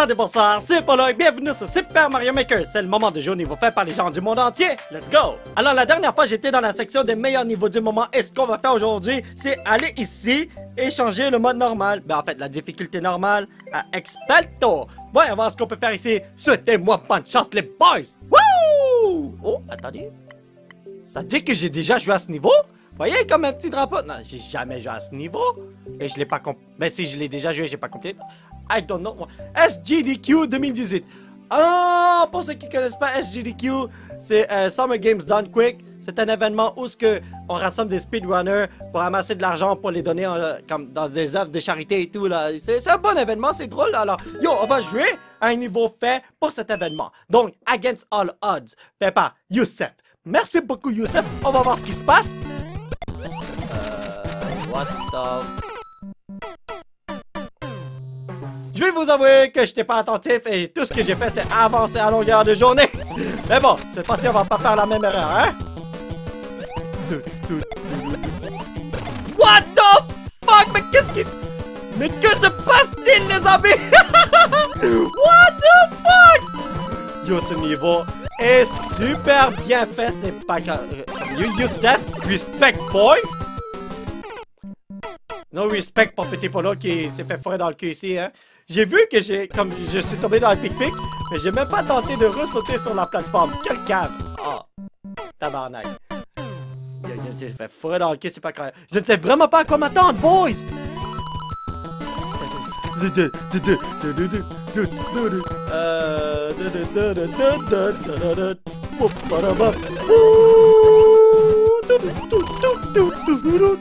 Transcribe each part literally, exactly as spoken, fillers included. ça des bonsoirs, c'est Polo et bienvenue sur Super Mario Maker. C'est le moment de jouer au niveau fait par les gens du monde entier. Let's go! Alors la dernière fois j'étais dans la section des meilleurs niveaux du moment et ce qu'on va faire aujourd'hui c'est aller ici et changer le mode normal. Ben en fait la difficulté normale à Experto. Voyons voir ce qu'on peut faire ici. Souhaitez-moi bonne chance les boys! Wouh! Oh attendez, ça dit que j'ai déjà joué à ce niveau? Voyez comme un petit drapeau. Non, j'ai jamais joué à ce niveau. Et je l'ai pas compris. Mais si je l'ai déjà joué, j'ai pas compris. I don't know. S G D Q deux mille dix-huit. Ah, pour ceux qui connaissent pas S G D Q, c'est euh, Summer Games Done Quick. C'est un événement où ce que on rassemble des speedrunners pour amasser de l'argent pour les donner en, comme dans des œuvres de charité et tout là. C'est un bon événement, c'est drôle. Alors, yo, on va jouer à un niveau fait pour cet événement. Donc, Against All Odds, fait par Youssef. Merci beaucoup Youssef. On va voir ce qui se passe. What the... Je vais vous avouer que je n'étais pas attentif et tout ce que j'ai fait c'est avancer à longueur de journée. Mais bon, cette fois-ci on va pas faire la même erreur, hein? What the fuck? Mais qu'est-ce qui... Mais que se passe-t-il les amis? What the fuck? Yo, ce niveau est super bien fait, c'est pas... Youssef, respect boy. No respect pour Petit Polo qui s'est fait fourrer dans le cul ici, hein. J'ai vu que j'ai, comme je suis tombé dans le pic-pic, mais j'ai même pas tenté de ressauter sur la plateforme. Quel cave! Oh! Tabarnak. Je me suis fait fourrer dans le cul, c'est pas grave. Je ne sais vraiment pas à quoi m'attendre, boys! Euh...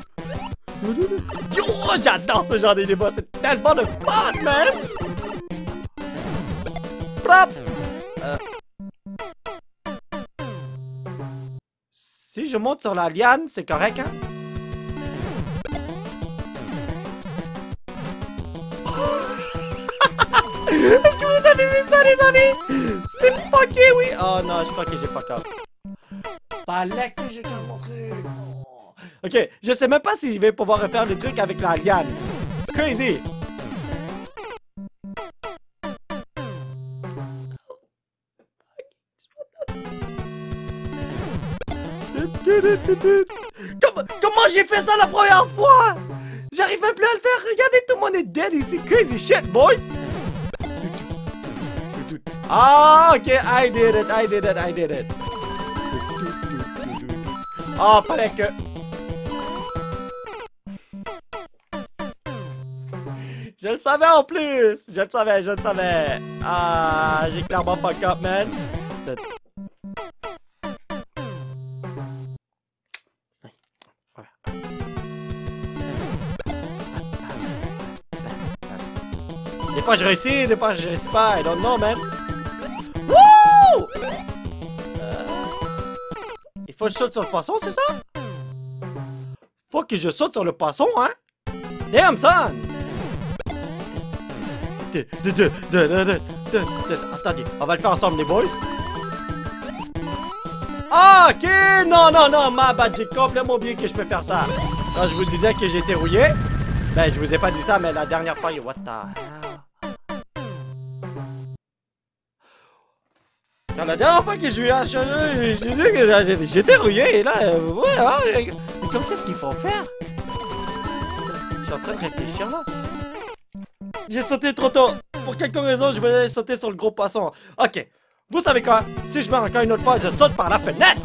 Yo, j'adore ce genre de débat, c'est tellement de fun, man! Prop! Euh. Si je monte sur la liane, c'est correct, hein? Est-ce que vous avez vu ça, les amis? C'était fucké, oui! Oh non, je crois que j'ai fuck up. Fallait que je garde mon truc! Ok, je sais même pas si je vais pouvoir refaire le truc avec la liane. C'est crazy! Comment, comment j'ai fait ça la première fois? J'arrive même plus à le faire! Regardez, tout le monde est dead ici! Crazy shit, boys! Ah, ok, I did it, I did it, I did it! Ah, oh, fallait que... Je le savais en plus! Je le savais, je le savais! Ah, j'ai clairement fuck up, man! Des fois je réussis, des fois je réussis pas, I don't know, man! Wouh! Euh... Il faut que je saute sur le poisson, c'est ça? Faut que je saute sur le poisson, hein? Damn, son! De, de, de, de, de, de, de. Attendez, on va le faire ensemble les boys. Ah, ok, non, non, non, ma bad, j'ai complètement oublié que je peux faire ça. Quand je vous disais que j'étais rouillé, ben je vous ai pas dit ça, mais la dernière fois, what the hell. La dernière fois que je suis à j'ai dit que j'étais rouillé, et là, voilà. Mais comment qu'est-ce qu'il faut faire? Je suis en train de réfléchir là. J'ai sauté trop tôt. Pour quelque raison, je voulais sauter sur le gros poisson. Ok. Vous savez quoi? Si je meurs encore une autre fois, je saute par la fenêtre.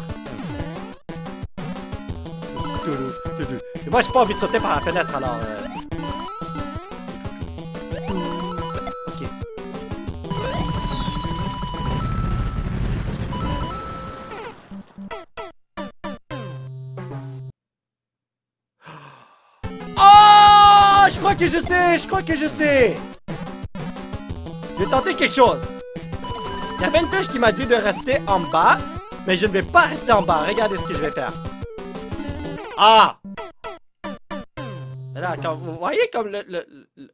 Et moi, j'ai pas envie de sauter par la fenêtre, alors... Euh... Ok. Je crois que je sais, je crois que je sais. J'ai tenté quelque chose. Il y avait une flèche qui m'a dit de rester en bas, mais je ne vais pas rester en bas. Regardez ce que je vais faire. Ah! Là, quand vous voyez comme le... le, le...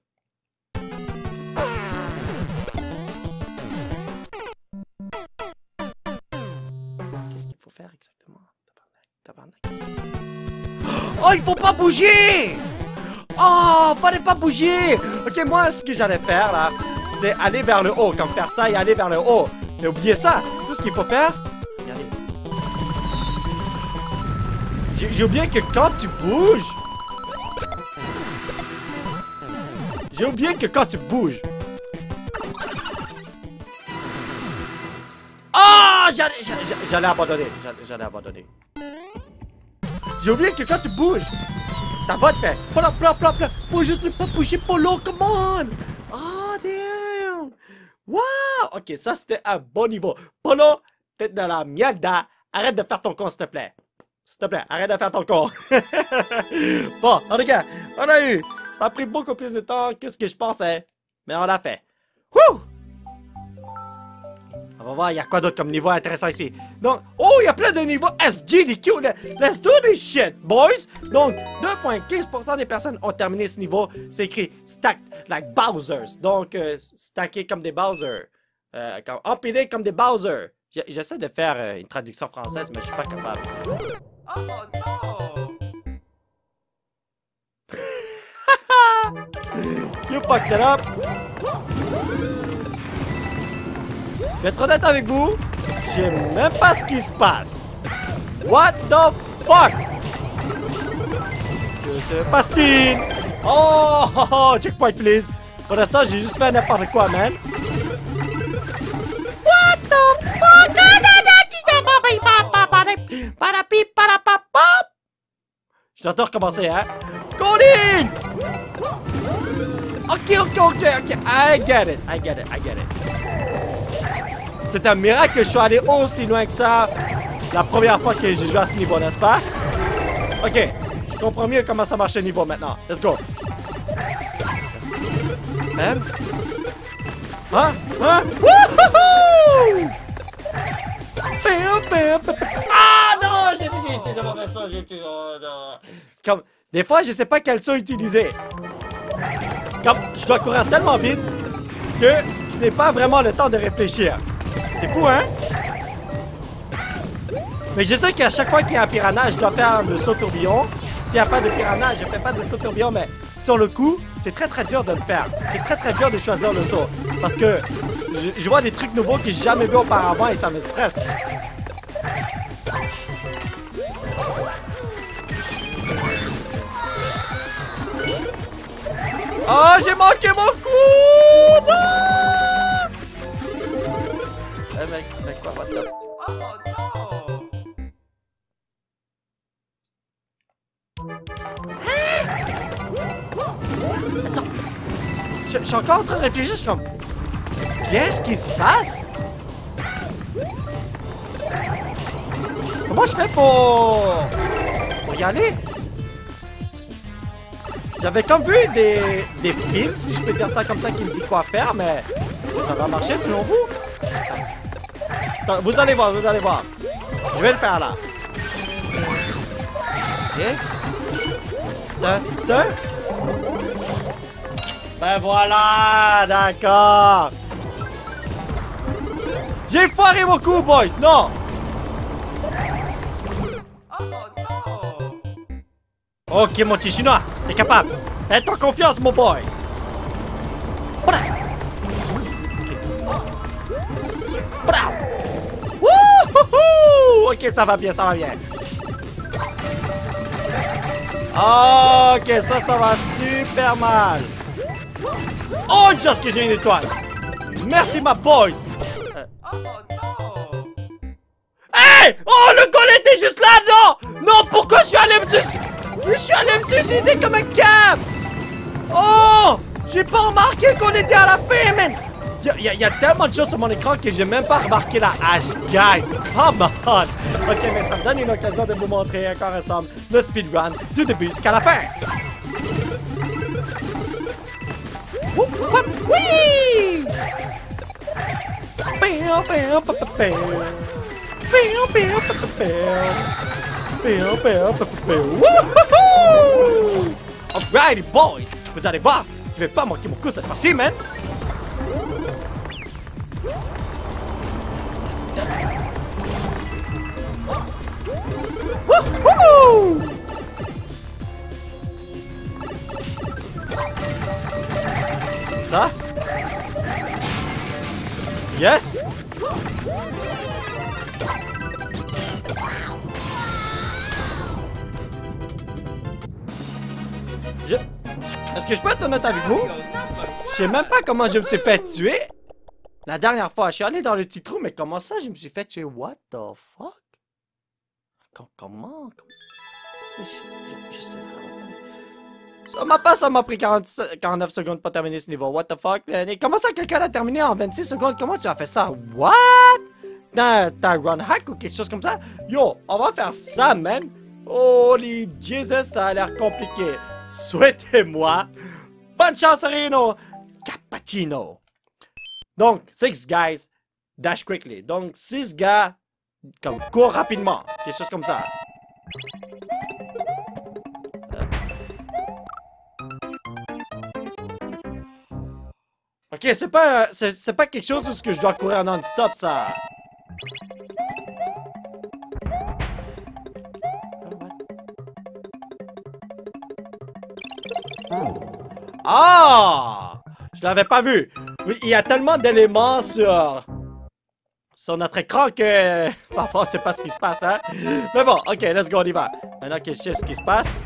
Qu'est-ce qu'il faut faire exactement? Tabarnak, tabarnak. Oh, il faut pas bouger! Oh, fallait pas bouger! Ok, moi, ce que j'allais faire, là, c'est aller vers le haut. Quand faire ça et aller vers le haut. Mais oubliez ça. Tout ce qu'il faut faire... Regardez. J'ai oublié que quand tu bouges... J'ai oublié que quand tu bouges... Oh, j'allais abandonner. J'allais abandonner. J'ai oublié que quand tu bouges... Ta botte fait... Polo, polo, polo, polo. Faut juste ne pas bouger Polo, come on. Oh, damn. Wow. Ok, ça c'était un bon niveau. Polo, t'es dans la mierda. Arrête de faire ton con, s'il te plaît. S'il te plaît, arrête de faire ton con. Bon, en tout cas, on a eu. Ça a pris beaucoup plus de temps que ce que je pensais. Mais on l'a fait. Wouh! On va voir, il y a quoi d'autre comme niveau intéressant ici. Donc, oh, il y a plein de niveaux S G D Q. Let's do this shit, boys. Donc, deux virgule quinze pour cent des personnes ont terminé ce niveau. C'est écrit stacked like Bowsers. Donc, euh, stacké comme des Bowser. Euh, comme, empilé comme des Bowser. J'essaie de faire euh, une traduction française, mais je suis pas capable. Oh non! You fucked it up! Je vais être honnête avec vous, je sais même pas ce qui se passe. What the fuck? Je sais pas, Steve. Oh, oh, oh, checkpoint, please. Pour l'instant, j'ai juste fait n'importe quoi, man. What the fuck? Je dois tout recommencer, hein? Colin! Ok, ok, ok, ok. I get it, I get it, I get it. C'est un miracle que je suis allé aussi loin que ça la première fois que j'ai joué à ce niveau, n'est-ce pas? Ok, je comprends mieux comment ça marche le niveau maintenant. Let's go! Même? Hein? Hein? Wouhouhou! Ah non! J'ai utilisé mon vaisseau, j'ai utilisé... Oh, non. Comme... Des fois, je sais pas quel son utiliser. Comme... Je dois courir tellement vite que je n'ai pas vraiment le temps de réfléchir. C'est fou, hein? Mais je sais qu'à chaque fois qu'il y a un piranha, je dois faire le saut tourbillon. S'il n'y a pas de piranha, je ne fais pas de saut tourbillon, mais sur le coup, c'est très très dur de le faire. C'est très très dur de choisir le saut. Parce que je, je vois des trucs nouveaux que j'ai jamais vu auparavant et ça me stresse. Oh, j'ai manqué mon coup! Non! Mec, mec, quoi, what the... Oh non! Hein? Attends! Je, je suis encore en train de réfléchir, je suis comme... Qu'est-ce qui se passe? Comment je fais pour... pour y aller? J'avais comme vu des... des films, si je peux dire ça comme ça, qui me dit quoi faire, mais... Est-ce que ça va marcher selon vous? Vous allez voir, vous allez voir. Je vais le faire là. Ok. Deux, deux. Ben voilà, d'accord. J'ai foiré mon coup, boys. Non. Oh non. Ok, mon petit chinois, t'es capable. Fais ton confiance, mon boy. Voilà. Ok, ça va bien, ça va bien. Ok, ça, ça va super mal. Oh, juste que j'ai une étoile. Merci, ma boys. Oh non. Hey! Oh, le goal était juste là, non! Non, pourquoi je suis allé me suicider? Je suis allé me suicider comme un cave! Oh! J'ai pas remarqué qu'on était à la fin, man! Y'a y a, y a tellement de choses sur mon écran que j'ai même pas remarqué la hache. Guys, come on! Ok, mais ça me donne une occasion de vous montrer encore ensemble le speedrun du début jusqu'à la fin. Oui! Alrighty, boys! Vous allez voir, je vais pas manquer mon coup cette fois-ci, man! Wouhou! Ça? Yes! Je... Est-ce que je peux être honnête avec vous? Je sais même pas comment je me suis fait tuer. La dernière fois, je suis allé dans le petit trou, mais comment ça je me suis fait tuer? What the fuck? Comment? Comment? Je, je, je sais vraiment. Ça m'a pas, ça m'a pris quarante, quarante-neuf secondes pour terminer ce niveau. What the fuck? Et comment ça quelqu'un l'a terminé en vingt-six secondes? Comment tu as fait ça? What? T'as un run hack ou quelque chose comme ça? Yo, on va faire ça, man. Holy Jesus, ça a l'air compliqué. Souhaitez-moi bonne chance, Rino Cappuccino. Donc, six guys, dash quickly. Donc, six gars, comme cours rapidement. Quelque chose comme ça. Ok, c'est pas, c'est pas quelque chose où ce que je dois courir non-stop, ça. Ah! Je l'avais pas vu. Il y a tellement d'éléments sur... sur notre écran que... parfois, on sait pas ce qui se passe, hein. Mais bon, ok, let's go, on y va. Maintenant que je sais ce qui se passe...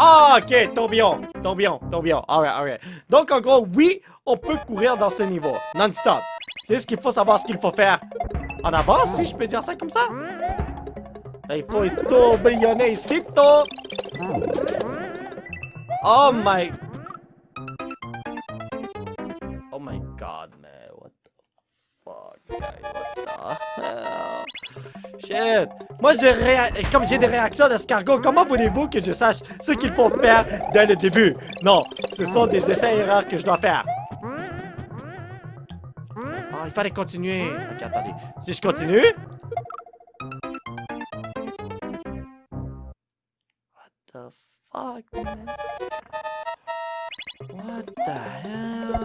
Ah, ok, tourbillon, tourbillon, tourbillon. Alright, alright. Donc, en gros, oui, on peut courir dans ce niveau, non-stop. C'est ce qu'il faut savoir, ce qu'il faut faire en avance, si je peux dire ça comme ça. Là, il faut tourbillonner ici, tôt. Oh my... Oh my god, man. What the fuck, guys? What the hell? Shit! Moi, j'ai réa... comme j'ai des réactions d'escargot, comment voulez-vous que je sache ce qu'il faut faire dès le début? Non, ce sont des essais-erreurs que je dois faire. Ah, oh, il fallait continuer. Ok, attendez. Si je continue... What the fuck, man? What the hell?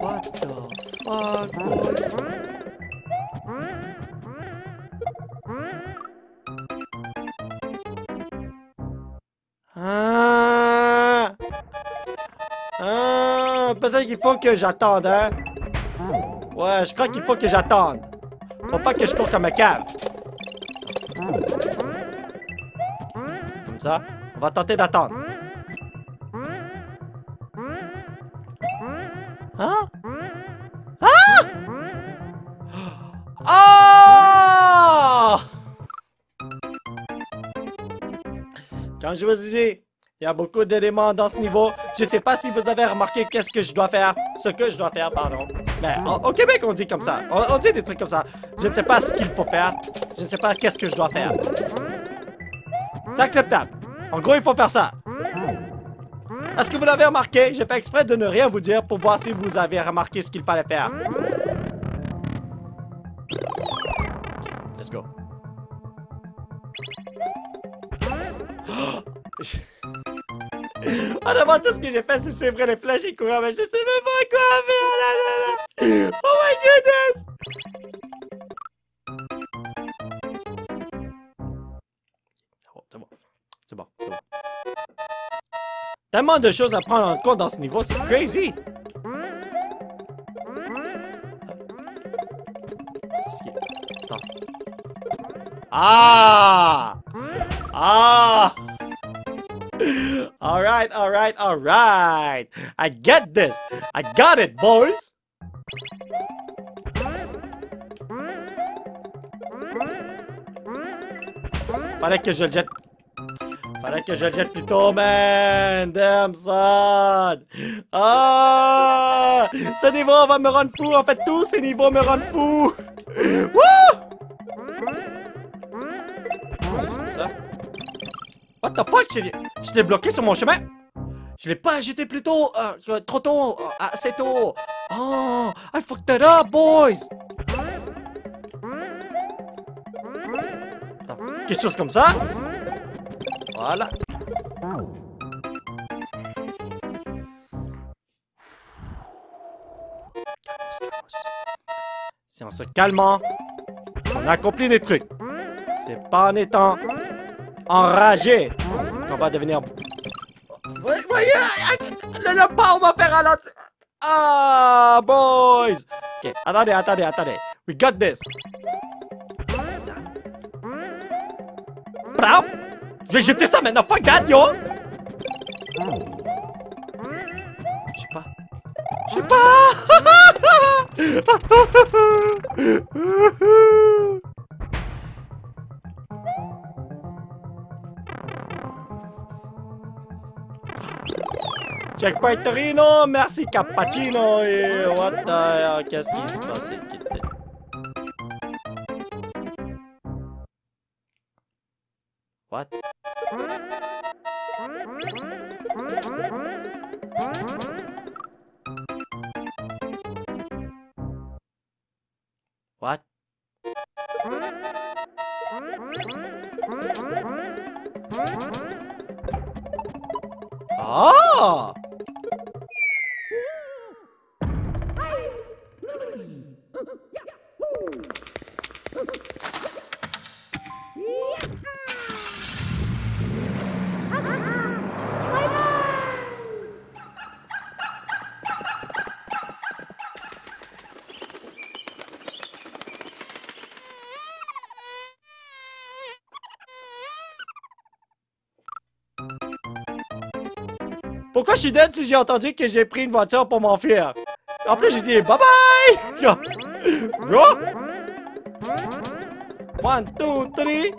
What the... Fuck, boys. Ah, ah, peut-être qu'il faut que j'attende, hein? Ouais, je crois qu'il faut que j'attende. Faut pas que je cours comme un cave. Comme ça, on va tenter d'attendre. Hein? Ah! Quand je vous dis, il y a beaucoup d'éléments dans ce niveau. Je sais pas si vous avez remarqué qu'est-ce que je dois faire. Ce que je dois faire, pardon. Mais au, au Québec, on dit comme ça. On, on dit des trucs comme ça. Je ne sais pas ce qu'il faut faire. Je ne sais pas qu'est-ce que je dois faire. C'est acceptable. En gros, il faut faire ça. Est-ce que vous l'avez remarqué? J'ai fait exprès de ne rien vous dire pour voir si vous avez remarqué ce qu'il fallait faire. Let's go. En avant, tout ce que j'ai fait, c'est suivre les flèches et courir, mais je sais même pas quoi faire. Oh my goodness! C'est bon, c'est bon, c'est bon. Tellement de choses à prendre en compte dans ce niveau, c'est crazy! Ah! Ah! Alright, alright, alright! I get this! I got it, boys! Fallait que je le jette... Fallait que je le jette plus tôt, man! Damn son! Ah! Ce niveau va me rendre fou! En fait, tous ces niveaux me rendent fou! Wouh! What the fuck, je l'ai bloqué sur mon chemin. Je l'ai pas ajouté plus tôt, euh, trop tôt, euh, assez tôt. Oh, I fucked it up, boys. Attends, quelque chose comme ça. Voilà. C'est en se calmant qu'on accomplit des trucs. C'est pas en étant enragé. On va devenir... Voyez, voyez, le lapin, on va faire à la... Ah, boys. Ok, attendez, attendez, attendez. We got this. Bravo. Je vais jeter ça maintenant, fuck that, yo. Je sais pas. Je sais pas. Checkpoint Torino, merci Cappuccino et what the... Qu'est-ce qui se passe? What? What? Ah! Pourquoi je suis dead si j'ai entendu que j'ai pris une voiture pour m'enfuir? En plus, j'ai dit bye bye! Bro! One, two, three!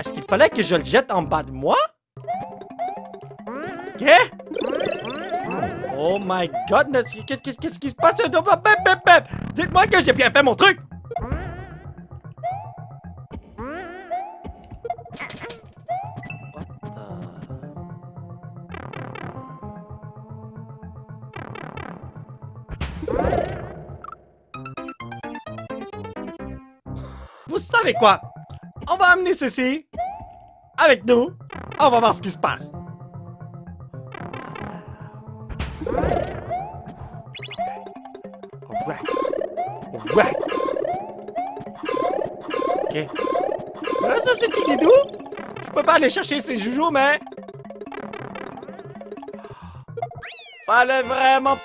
Est-ce qu'il fallait que je le jette en bas de moi? Ok? Oh my god! Qu'est-ce qui se passe? Dites-moi que j'ai bien fait mon truc! Vous savez quoi? On va amener ceci avec nous. On va voir ce qui se passe. Alright. Alright. Ok. Voilà ça, ce petit guidou. Je peux pas aller chercher ces joujoux, mais... Fallait vraiment...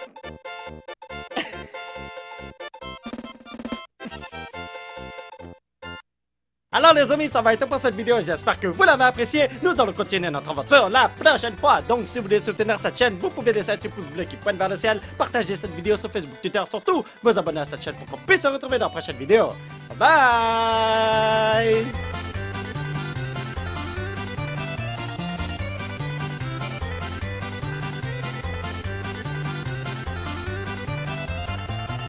Alors les amis, ça va être pour cette vidéo, j'espère que vous l'avez apprécié. Nous allons continuer notre aventure la prochaine fois. Donc si vous voulez soutenir cette chaîne, vous pouvez laisser un petit pouce bleu qui pointe vers le ciel, partager cette vidéo sur Facebook, Twitter, surtout vous abonner à cette chaîne pour qu'on puisse se retrouver dans la prochaine vidéo. Bye bye.